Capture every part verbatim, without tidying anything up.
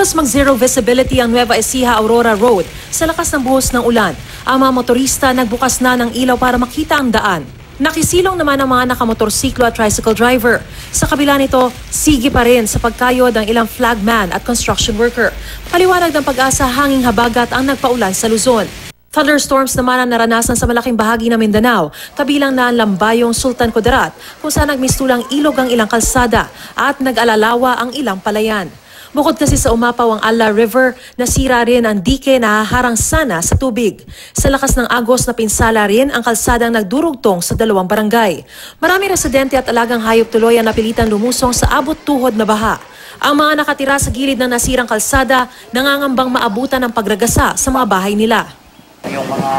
Halos mag-zero visibility ang Nueva Ecija-Aurora Road sa lakas ng buhos ng ulan. Ang mga motorista nagbukas na ng ilaw para makita ang daan. Nakisilong naman ang mga nakamotorsiklo at tricycle driver. Sa kabila nito, sige pa rin sa pagkayod ang ilang flagman at construction worker. Paliwanag ng Pag-asa, hanging habagat ang nagpaulan sa Luzon. Thunderstorms naman ang naranasan sa malaking bahagi ng Mindanao, kabilang na ang Lambayong Sultan Kudarat, kung saan nagmistulang ilog ang ilang kalsada at nag-alalawa ang ilang palayan. Bukod kasi sa umapaw ang Alla River, nasira rin ang dike na haharang sana sa tubig. Sa lakas ng agos na pinsala rin ang kalsadang nagdurugtong sa dalawang barangay. Maraming residente at alagang hayop tuloy ang napilitan lumusong sa abot-tuhod na baha. Ang mga nakatira sa gilid ng nasirang kalsada nangangambang maabutan ng pagragasa sa mga bahay nila. Yung mga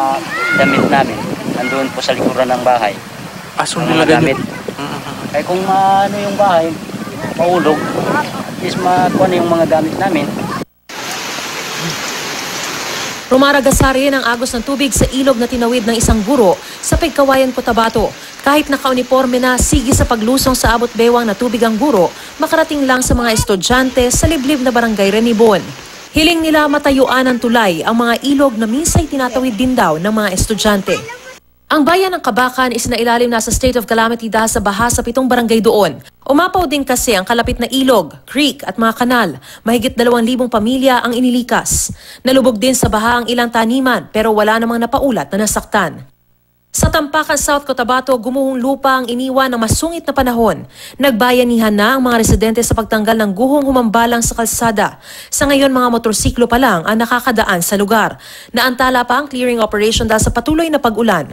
damit namin, nandoon po sa likuran ng bahay. Aso nila gamit. Kaya kung ano yung bahay, maulog. Is makuha na yung mga gamit namin. Rumaragasa rin ang agos ng tubig sa ilog na tinawid ng isang guro sa Pagkawayan, Cotabato. Kahit nakauniforme na, sige sa paglusong sa abot-bewang na tubig ang guro, makarating lang sa mga estudyante sa liblib na barangay Renibon. Hiling nila matayuan ng tulay ang mga ilog na minsay tinatawid din daw ng mga estudyante. Ang bayan ng Kabakan is nailalim na sa state of calamity dahil sa baha sa pitong barangay doon. Umapaw din kasi ang kalapit na ilog, creek at mga kanal. Mahigit dalawang libong pamilya ang inilikas. Nalubog din sa baha ang ilang taniman pero wala namang napaulat na nasaktan. Sa Tampakan, South Cotabato, gumuhong lupa ang iniwan ng masungit na panahon. Nagbayanihan na ang mga residente sa pagtanggal ng guhong humambalang sa kalsada. Sa ngayon, mga motorsiklo pa lang ang nakakadaan sa lugar. Naantala pa ang clearing operation dahil sa patuloy na pag-ulan.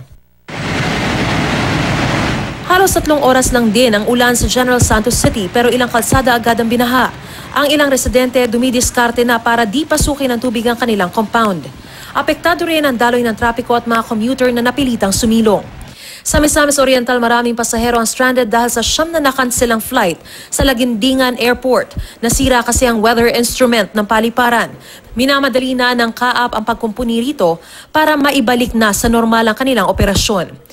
Halos tatlong oras lang din ang ulan sa General Santos City pero ilang kalsada agad ang binaha. Ang ilang residente dumidiskarte na para di pasukin ng tubig ang kanilang compound. Apektado rin ang daloy ng trapiko at mga commuter na napilitang sumilong. Sa Misamis Oriental, maraming pasahero ang stranded dahil sa siyam na nakanselang flight sa Lagindingan Airport. Nasira kasi ang weather instrument ng paliparan. Minamadali na ng C A A P ang pagkumpuni rito para maibalik na sa normal ang kanilang operasyon.